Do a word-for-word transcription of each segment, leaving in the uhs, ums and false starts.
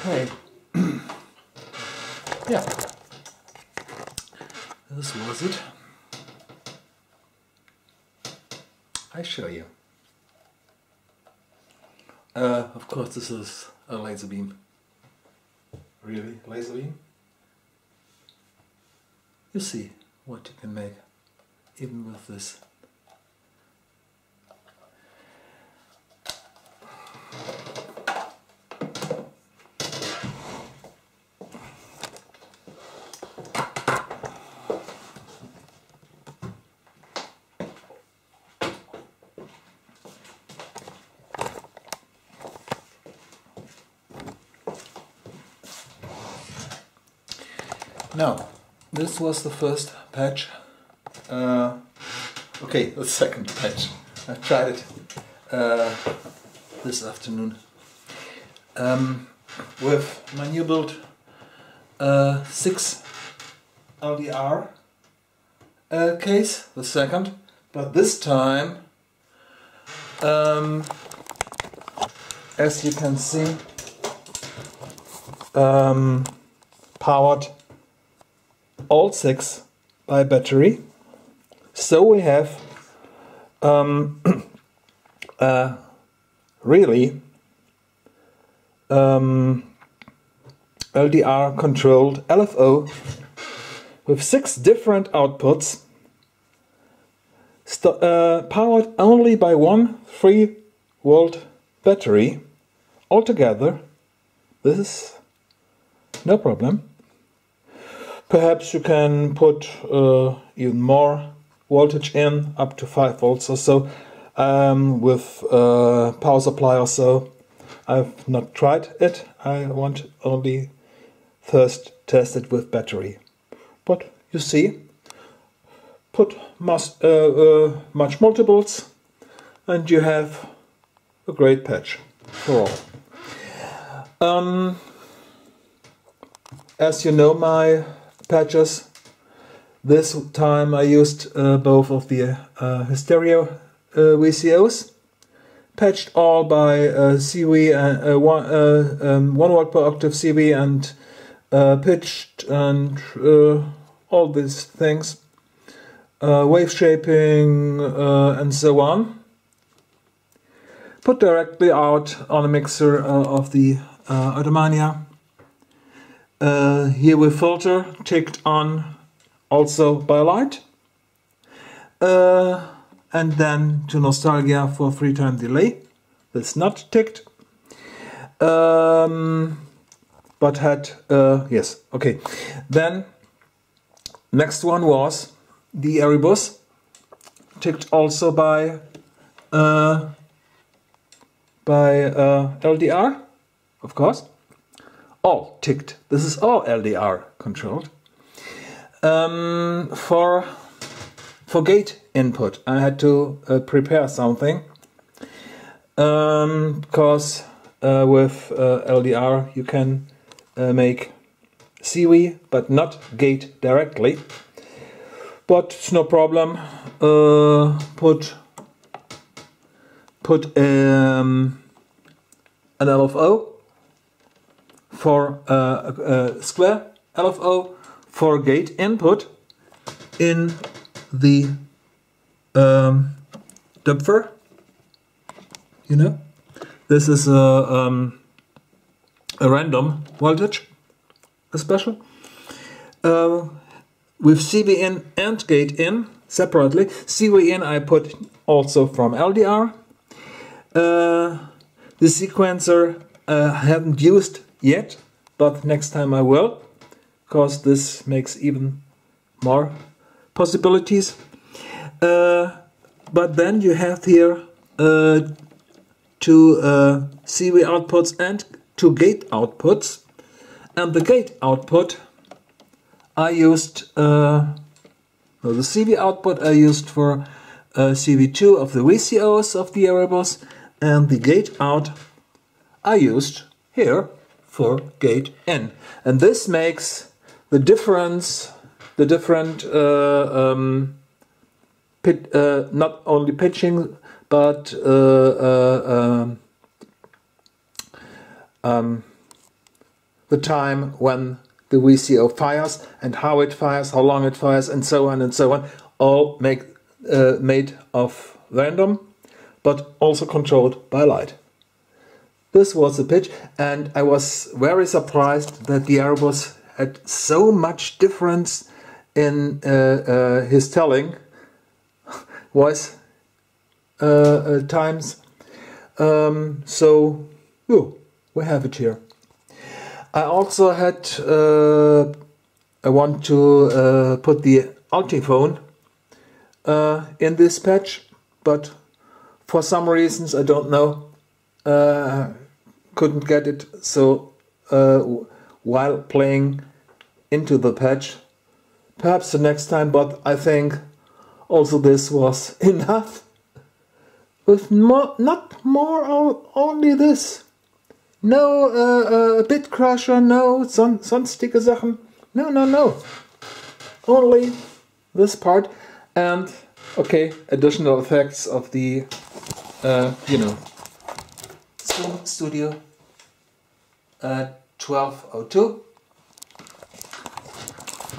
Okay. Yeah. This was it. I show you. Uh, of course, this is a laser beam. Really, laser beam? You see what you can make, even with this. Now, this was the first patch, uh, okay, the second patch. I tried it uh, this afternoon um, with my new build uh, six L D R uh, case, the second, but this time, um, as you can see, um, powered all six by battery, so we have um, uh, really um, L D R controlled L F O with six different outputs, st uh, powered only by one three volt battery. Altogether, this is no problem. Perhaps you can put uh, even more voltage in, up to five volts or so, um, with uh, power supply or so. I've not tried it, I want only first test it with battery. But you see, put mass, uh, uh, much multiples and you have a great patch for all. Um, as you know, my patches. This time I used uh, both of the uh, Hysteria uh, V C Os, patched all by uh, C V, uh, uh, one, uh, um, one watt per octave C V and uh, pitched and uh, all these things, uh, wave shaping uh, and so on. Put directly out on a mixer uh, of the uh, Eudomania. Uh, here with filter ticked on also by light, uh, and then to nostalgia for three time delay. That's not ticked, um, but had uh, yes, okay. Then next one was the Erebus, ticked also by uh, by uh, L D R, of course. All ticked. This is all L D R controlled. Um, for for gate input, I had to uh, prepare something um, because uh, with uh, L D R you can uh, make C V but not gate directly. But it's no problem. Uh, put put um, an L F O. For uh, a square L F O for gate input in the um, Doepfer, you know, this is a, um, a random voltage, a special, uh, with C V in and gate in separately. C V in I put also from L D R. Uh, the sequencer uh, haven't used yet, but next time I will, because this makes even more possibilities. Uh, but then you have here uh, two uh, C V outputs and two gate outputs, and the gate output I used, uh, no, the C V output I used for uh, C V two of the V C Os of the Erebus, and the gate out I used here for gate in, and this makes the difference, the different uh, um, pit, uh, not only pitching but uh, uh, um, um, the time when the V C O fires and how it fires, how long it fires, and so on and so on, all make, uh, made of random, but also controlled by light. This was the pitch, and I was very surprised that the Erebus had so much difference in uh, uh, his telling voice uh, uh, times. Um, so oh, we have it here. I also had, uh, I want to uh, put the altiphone uh, in this patch, but for some reasons, I don't know, uh, couldn't get it. So uh, while playing into the patch, perhaps the next time, but I think also this was enough. With more, not more, only this. No uh, uh, bit crusher, no son, sonstige Sachen, no, no, no. Only this part and, okay, additional effects of the, uh, you know, Zoom Studio uh, twelve oh two.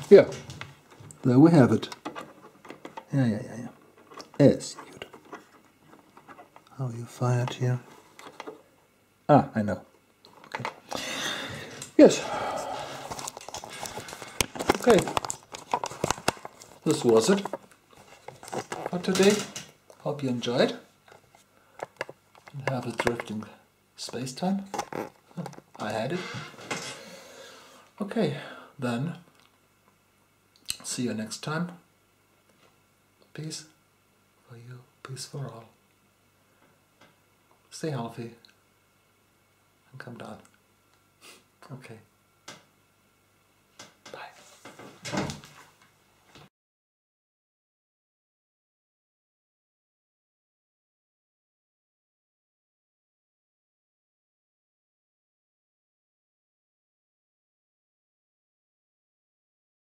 Yeah, there we have it. Yeah, yeah, yeah, yeah. Yes, good. How you fired here? Ah, I know. Okay. Yes. Okay. This was it for today. Hope you enjoyed. And have a drifting space-time. I had it. Okay, then. See you next time. Peace for you. Peace for all. Stay healthy. And come down. Okay.